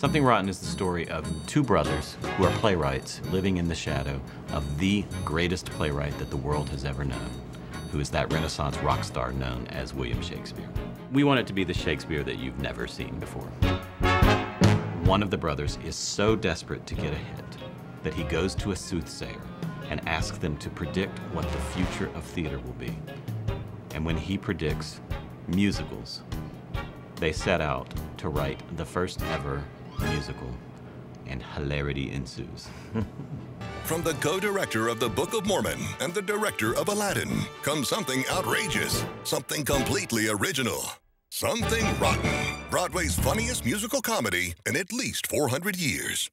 Something Rotten is the story of two brothers who are playwrights living in the shadow of the greatest playwright that the world has ever known, who is that Renaissance rock star known as William Shakespeare. We want it to be the Shakespeare that you've never seen before. One of the brothers is so desperate to get ahead that he goes to a soothsayer and asks them to predict what the future of theater will be. And when he predicts musicals, they set out to write the first ever musical, and hilarity ensues. From the co-director of the Book of Mormon and the director of Aladdin comes something outrageous, something completely original, Something Rotten, Broadway's funniest musical comedy in at least 400 years.